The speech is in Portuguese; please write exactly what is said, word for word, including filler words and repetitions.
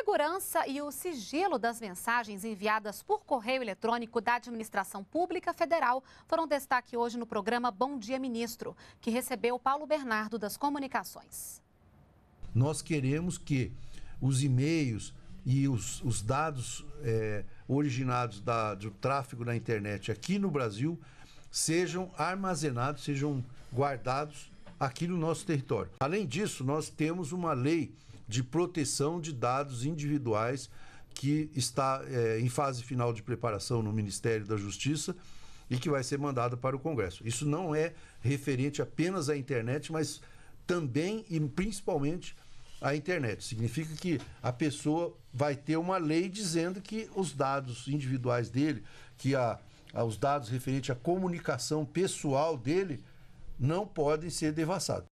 segurança e o sigilo das mensagens enviadas por correio eletrônico da Administração Pública Federal foram destaque hoje no programa Bom Dia, Ministro, que recebeu Paulo Bernardo das Comunicações. Nós queremos que os e-mails e os, os dados é, originados da, do tráfego na internet aqui no Brasil sejam armazenados, sejam guardados aqui no nosso território. Além disso, nós temos uma lei de proteção de dados individuais que está é, em fase final de preparação no Ministério da Justiça e que vai ser mandada para o Congresso. Isso não é referente apenas à internet, mas também e principalmente à internet. Significa que a pessoa vai ter uma lei dizendo que os dados individuais dele, que a, a, os dados referentes à comunicação pessoal dele, não podem ser devassados.